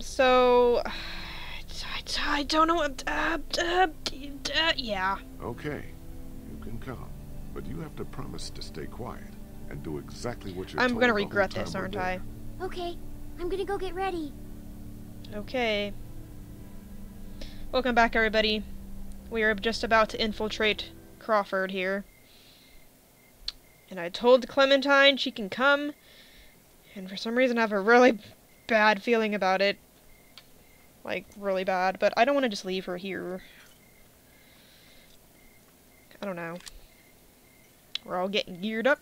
So I don't know what. Yeah. Okay, you can come, but you have to promise to stay quiet and do exactly what you're told. I'm gonna regret this, aren't I? Okay, I'm gonna go get ready. Okay. Welcome back, everybody. We are just about to infiltrate Crawford here. And I told Clementine she can come, and for some reason I have a really bad feeling about it. Like, really bad, but I don't want to just leave her here. I don't know. We're all getting geared up.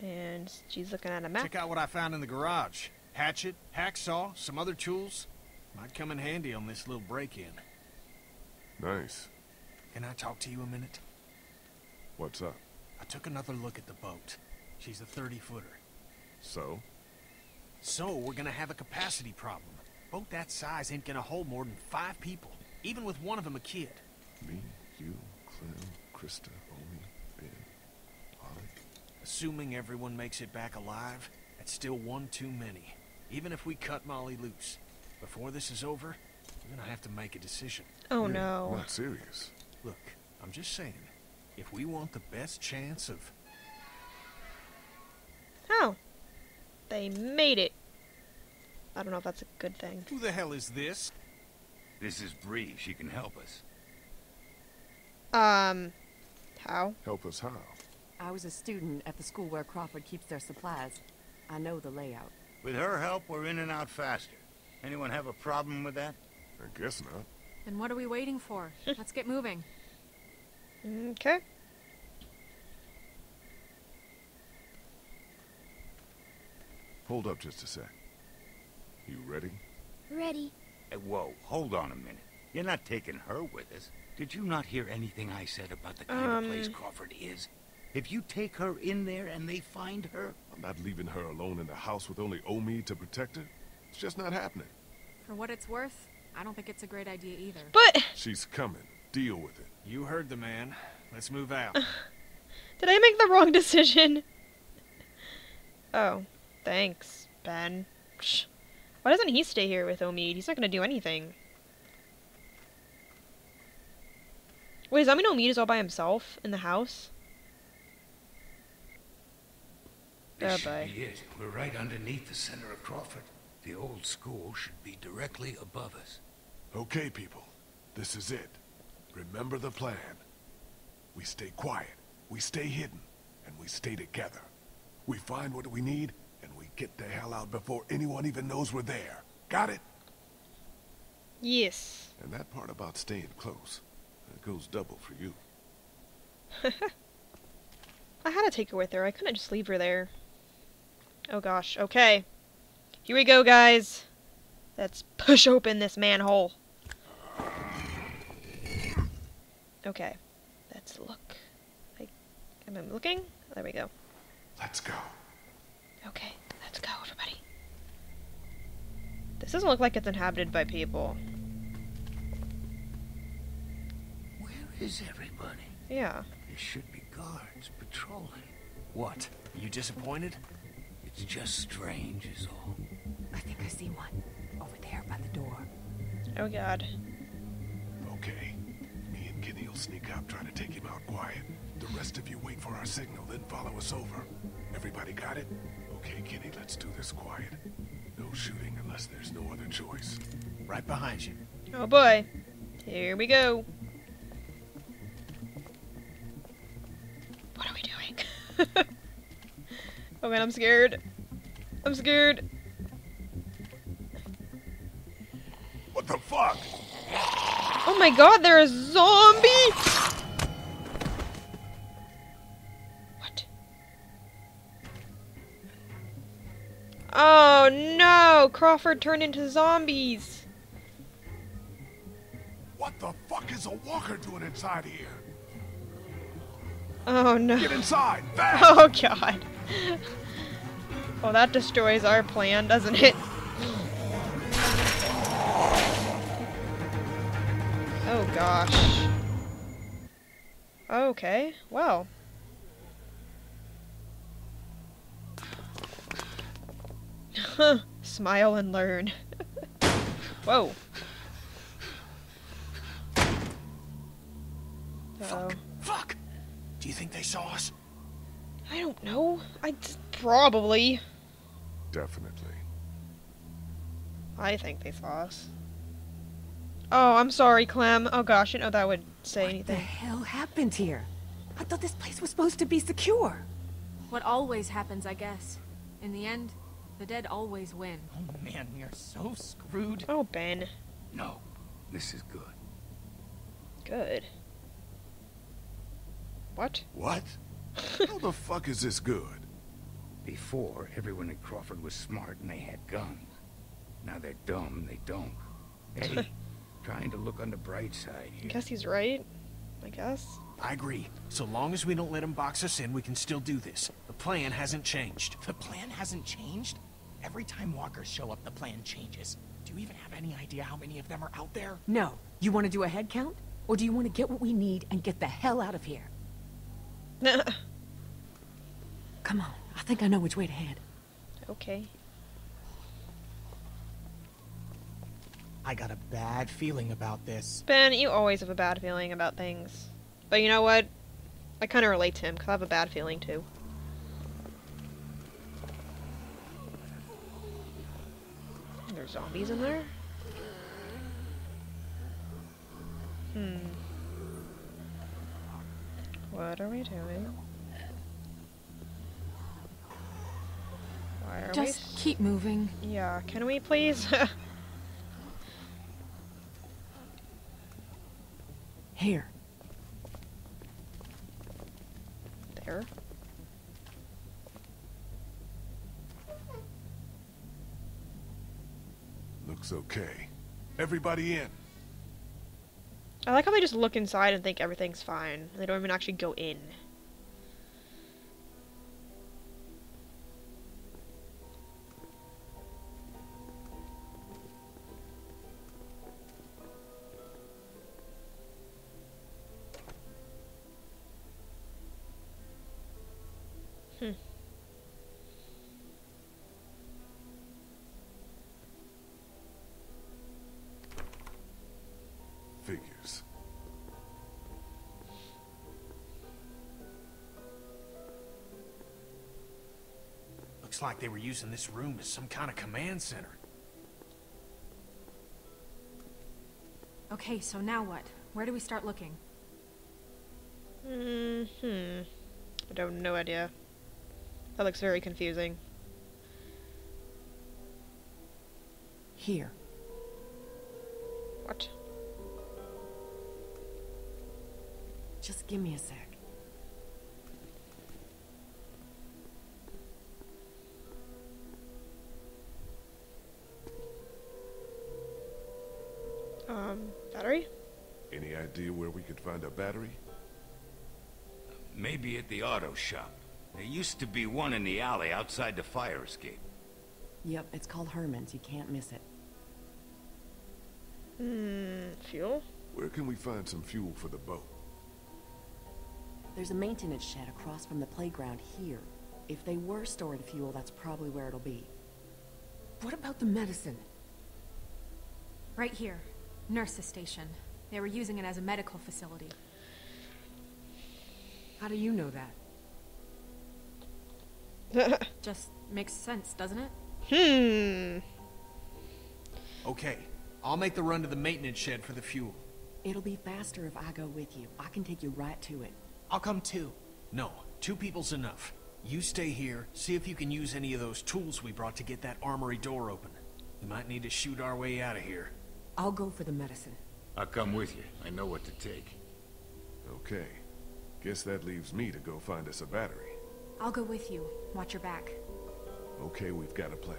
And she's looking at a map. Check out what I found in the garage. Hatchet, hacksaw, some other tools. Might come in handy on this little break-in. Nice. Can I talk to you a minute? What's up? I took another look at the boat. She's a 30-footer. So? So, we're gonna have a capacity problem. Boat that size ain't gonna hold more than 5 people, even with one of them a kid. Me, you, Clem, Krista, Omid, Ben, Molly. Assuming everyone makes it back alive, that's still one too many. Even if we cut Molly loose. Before this is over, we're gonna have to make a decision. Oh yeah, no. Not serious. Look, I'm just saying, if we want the best chance of... Oh. They made it. I don't know if that's a good thing. Who the hell is this? This is Brie. She can help us. How? Help us how? I was a student at the school where Crawford keeps their supplies. I know the layout. With her help, we're in and out faster. Anyone have a problem with that? I guess not. Then what are we waiting for? Let's get moving. Okay. Hold up just a sec. You ready? Ready. Hey, whoa, hold on a minute. You're not taking her with us. Did you not hear anything I said about the kind of place Crawford is? If you take her in there and they find her... I'm not leaving her alone in the house with only Omid to protect her. It's just not happening. For what it's worth, I don't think it's a great idea either. But... She's coming. Deal with it. You heard the man. Let's move out. Did I make the wrong decision? Oh. Thanks, Ben. Psh. Why doesn't he stay here with Omid? He's not gonna do anything. Wait, does that mean Omid is all by himself in the house? This should be it. We're right underneath the center of Crawford. The old school should be directly above us. Okay, people. This is it. Remember the plan. We stay quiet, we stay hidden, and we stay together. We find what we need, and we get the hell out before anyone even knows we're there. Got it? Yes. And that part about staying close, it goes double for you. I had to take her with her. I couldn't just leave her there. Oh gosh. Okay. Here we go, guys. Let's push open this manhole. Okay. Let's look. Am I looking? There we go. Let's go. Okay, let's go, everybody. This doesn't look like it's inhabited by people. Where is everybody? Yeah. There should be guards patrolling. What? You disappointed? It's just strange is all. I think I see one. Over there by the door. Oh, God. Okay. Me and Kenny will sneak up, trying to take him out quiet. The rest of you wait for our signal, then follow us over. Everybody got it? Okay, Kenny, let's do this quiet. No shooting unless there's no other choice. Right behind you. Oh boy. Here we go. What are we doing? Oh man, I'm scared. I'm scared. What the fuck? Oh my god, there are zombies! Oh no! Crawford turned into zombies! What the fuck is a walker doing inside here? Oh no. Get inside! Fast! Oh god. Well, that destroys our plan, doesn't it? Oh gosh. Okay, well. Smile and learn. Whoa. Fuck. Fuck. Do you think they saw us? I don't know. Probably. Definitely. I think they saw us. Oh, I'm sorry, Clem. Oh gosh, I didn't know that would say anything. What the hell happened here? I thought this place was supposed to be secure. What always happens, I guess. In the end, the dead always win. Oh man, we are so screwed. Oh, Ben. No, this is good. Good. What? What? How the fuck is this good? Before, everyone at Crawford was smart and they had guns. Now they're dumb, they don't. Hey, trying to look on the bright side here. I guess he's right. I guess. I agree. So long as we don't let him box us in, we can still do this. The plan hasn't changed. The plan hasn't changed? Every time walkers show up, the plan changes. Do you even have any idea how many of them are out there? No. You want to do a head count? Or do you want to get what we need and get the hell out of here? Come on. I think I know which way to head. Okay. I got a bad feeling about this. Ben, you always have a bad feeling about things. But you know what? I kind of relate to him, because I have a bad feeling, too. There's zombies in there? Hmm. What are we doing? Why are Just keep moving. Yeah, can we please? Here. There. Looks okay. Everybody in. I like how they just look inside and think everything's fine. They don't even actually go in. Figures. Looks like they were using this room as some kind of command center. Okay, so now what? Where do we start looking? I don't have no idea. That looks very confusing. Here. What? Just give me a sec. Battery? Any idea where we could find a battery? Maybe at the auto shop. There used to be one in the alley outside the fire escape. Yep, it's called Herman's. You can't miss it. Fuel? Where can we find some fuel for the boat? There's a maintenance shed across from the playground here. If they were storing fuel, that's probably where it'll be. What about the medicine? Right here. Nurse's station. They were using it as a medical facility. How do you know that? Just makes sense, doesn't it? Okay. I'll make the run to the maintenance shed for the fuel. It'll be faster if I go with you. I can take you right to it. I'll come too. No, two people's enough. You stay here, see if you can use any of those tools we brought to get that armory door open. We might need to shoot our way out of here. I'll go for the medicine. I'll come with you. I know what to take. Okay. Guess that leaves me to go find us a battery. I'll go with you. Watch your back. Okay, we've got a plan.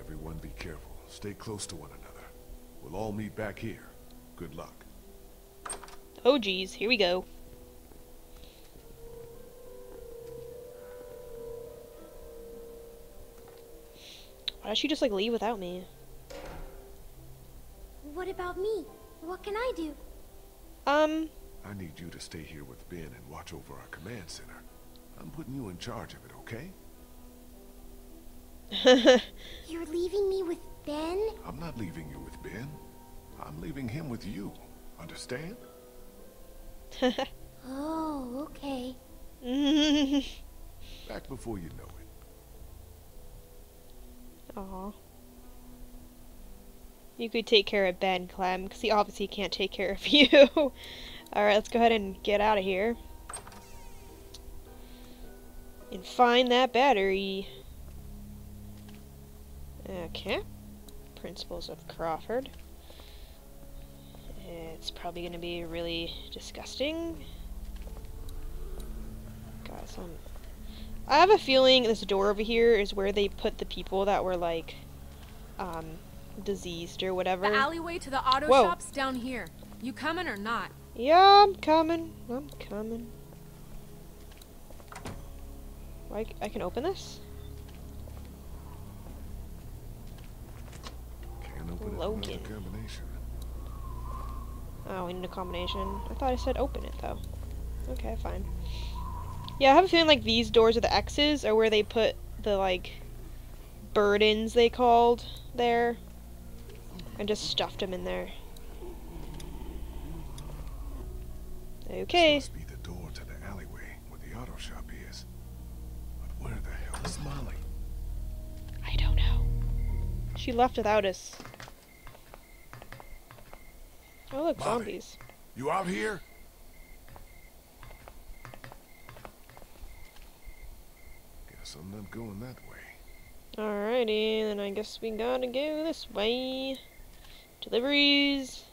Everyone be careful. Stay close to one another. We'll all meet back here. Good luck. Oh geez, here we go. Why did she just, like, leave without me? What about me? What can I do? I need you to stay here with Ben and watch over our command center. I'm putting you in charge of it, okay? You're leaving me with Ben? I'm not leaving you with Ben. I'm leaving him with you. Understand? Oh, okay. Back before you know it. Aww. You could take care of Ben, Clem, because he obviously can't take care of you. Alright, let's go ahead and get out of here. And find that battery. Okay. Principles of Crawford. It's probably going to be really disgusting. God, I have a feeling this door over here is where they put the people that were like, diseased or whatever. The alleyway to the auto shop's down here. You coming or not? Yeah, I'm coming. I'm coming. Like, I can open this? Can't open Logan. Oh, we need a combination. I thought I said open it though. Okay, fine. Yeah, I have a feeling like these doors are the X's, or where they put the like burdens they called there, and just stuffed them in there. Okay. This must be the door to the alleyway where the auto shop is. But where the hell is Molly? I don't know. She left without us. Oh look, Molly, zombies. You out here? Guess I'm not going that way. Alrighty, then I guess we gotta go this way. Deliveries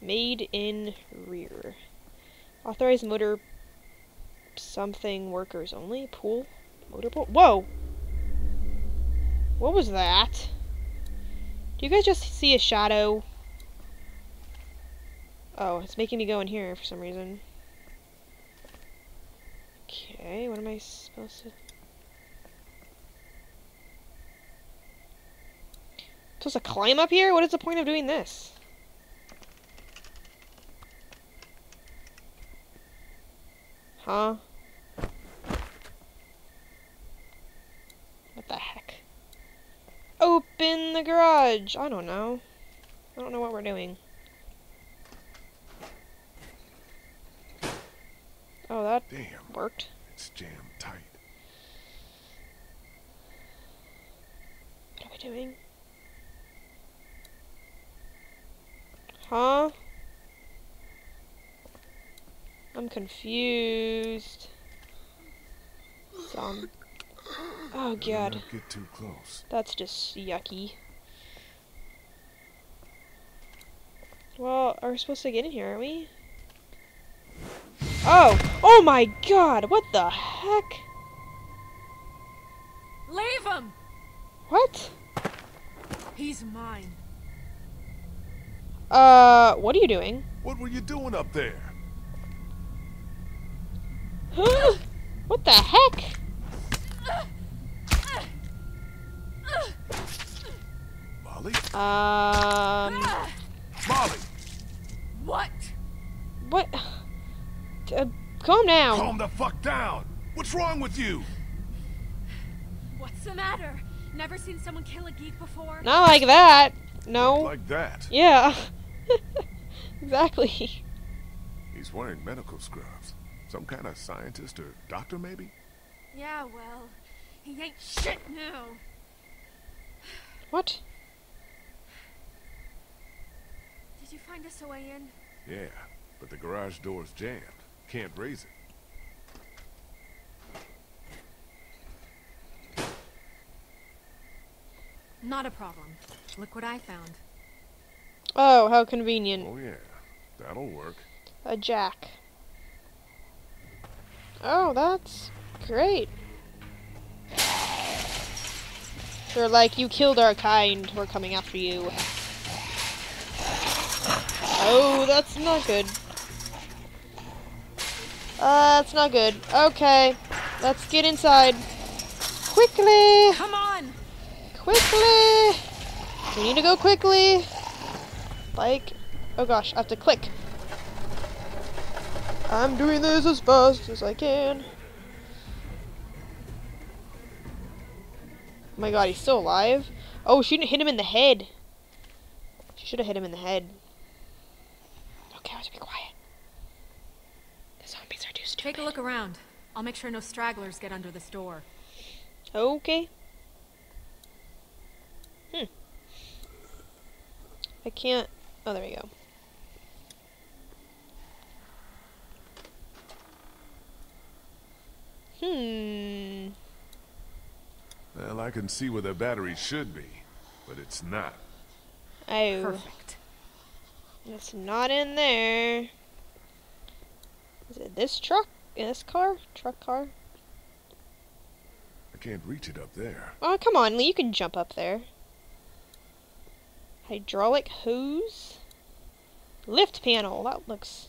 made in rear. Authorized motor something workers only. Pool? Motor pool? Whoa! What was that? Do you guys just see a shadow? Oh, it's making me go in here for some reason. Okay, what am I supposed to... supposed to climb up here? What is the point of doing this? Huh? What the heck? Open the garage! I don't know. I don't know what we're doing. Oh, that damn worked. It's jammed tight. What are we doing? Huh? I'm confused. Oh god. Get too close. That's just yucky. Well, are we supposed to get in here, aren't we? Oh! Oh my god! What the heck? Leave him! What? He's mine. What are you doing? What were you doing up there? Huh? What the heck? Molly? Molly! What? What? Calm down. Calm the fuck down. What's wrong with you? What's the matter? Never seen someone kill a geek before? Not like that. No. Not like that. Yeah. Exactly. He's wearing medical scrubs. Some kind of scientist or doctor, maybe? Yeah, well, he ain't shit now. What? Did you find us a way in? Yeah, but the garage door's jammed. Can't raise it. Not a problem. Look what I found. Oh, how convenient. Oh, yeah. That'll work. A jack. Oh, that's great. They're like, you killed our kind. We're coming after you. Oh, that's not good. That's not good. Okay. Let's get inside. Quickly! Come on! Quickly! We need to go quickly! Like... oh gosh, I have to click. I'm doing this as fast as I can. Oh my god, he's still alive? Oh, she didn't hit him in the head. She should have hit him in the head. Okay, I have to be quiet. The zombies are too stupid. Take a look around. I'll make sure no stragglers get under this door. Okay. I can't... Oh, there we go. Well, I can see where the battery should be, but it's not. Oh. Perfect. It's not in there. Is it this truck? This car? Truck car? I can't reach it up there. Oh, come on, Lee. You can jump up there. Hydraulic hose. Lift panel. That looks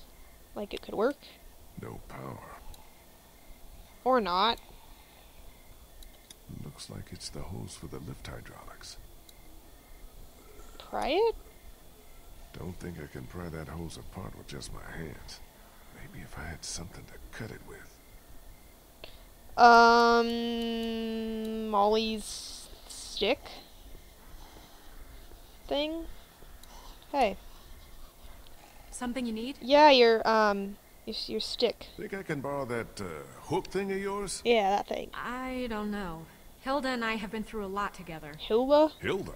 like it could work. No power. Or not. Looks like it's the hose for the lift hydraulics. Pry it? Don't think I can pry that hose apart with just my hands. Maybe if I had something to cut it with. Molly's stick? Thing? Hey. Something you need? Yeah, your stick. Think I can borrow that hook thing of yours? Yeah, that thing. I don't know. Hilda and I have been through a lot together. Hilda? Hilda.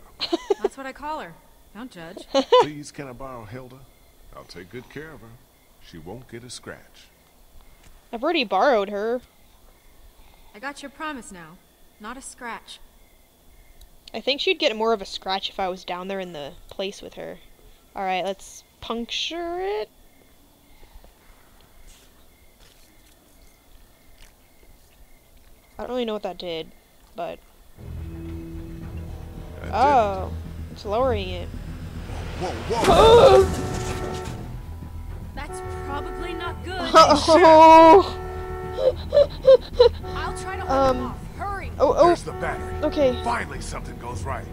That's what I call her. Don't judge. Please, can I borrow Hilda? I'll take good care of her. She won't get a scratch. I've already borrowed her. I got your promise now. Not a scratch. I think she'd get more of a scratch if I was down there in the place with her. Alright, let's puncture it. I don't really know what that did, but... Oh, it's lowering it. Whoa, whoa, whoa. That's probably not good. Oh. I'll try to hold him off. Hurry. Oh. There's the battery. Okay. Finally, something goes right.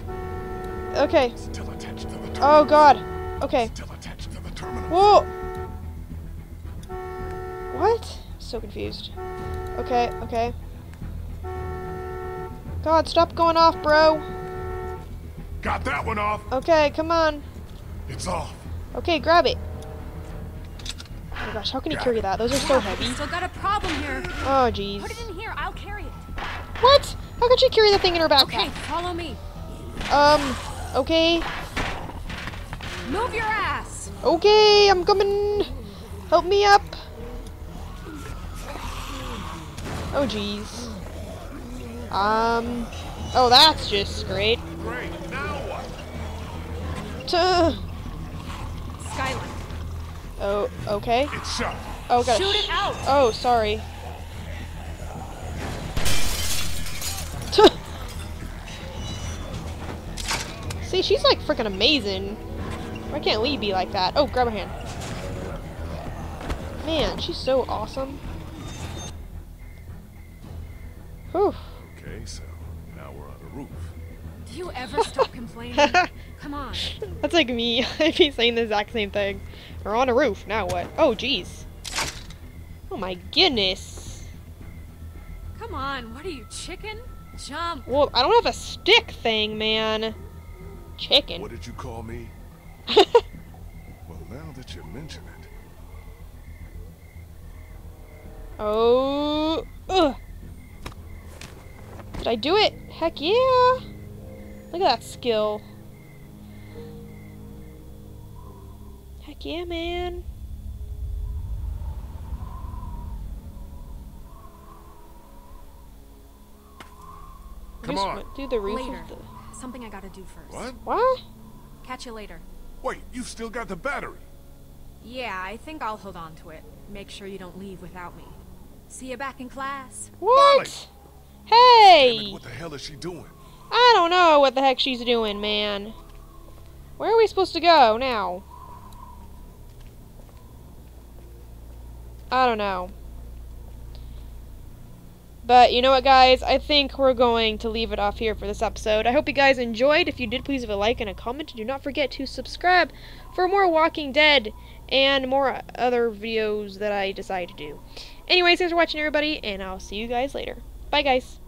Okay. Still attached to the terminal. Oh god. Okay. Still attached to the terminal. Whoa. What? So confused. Okay. Okay. God, stop going off, bro. Got that one off. Okay, come on. It's off. Okay, grab it. Oh my gosh, how can you carry that? Those are so heavy. Still got a problem here. Oh jeez. Put it in here. I'll carry it. What? How could she carry the thing in her backpack? Okay, follow me. Okay. Move your ass. Okay, I'm coming. Help me up. Oh, jeez. Oh, that's just great. Great, now what? Skylight. Oh, okay. It's shot. Oh, gosh. Shoot it out. Oh, sorry. See, she's like freaking amazing. Why can't Lee be like that? Oh, grab her hand. Man, she's so awesome. Whew. Okay, so now we're on the roof. Do you ever stop complaining? Come on. That's like me. I keep saying the exact same thing. We're on a roof. Now what? Oh, jeez. Oh my goodness. Come on. What are you, chicken? Jump. Well, I don't have a stick thing, man. Chicken. What did you call me? Well, now that you mention it. Oh. Ugh. Did I do it? Heck yeah! Look at that skill. Heck yeah, man. Come on. Went through the roof. Later. Something I gotta do first. What? What? Catch you later. Wait, you still got the battery? Yeah, I think I'll hold on to it. Make sure you don't leave without me. See you back in class. What? Molly. Hey! Damn it, what the hell is she doing? I don't know what the heck she's doing, man. Where are we supposed to go now? I don't know. But you know what, guys? I think we're going to leave it off here for this episode. I hope you guys enjoyed. If you did, please leave a like and a comment. Do not forget to subscribe for more Walking Dead and more other videos that I decide to do. Anyways, thanks for watching, everybody, and I'll see you guys later. Bye, guys.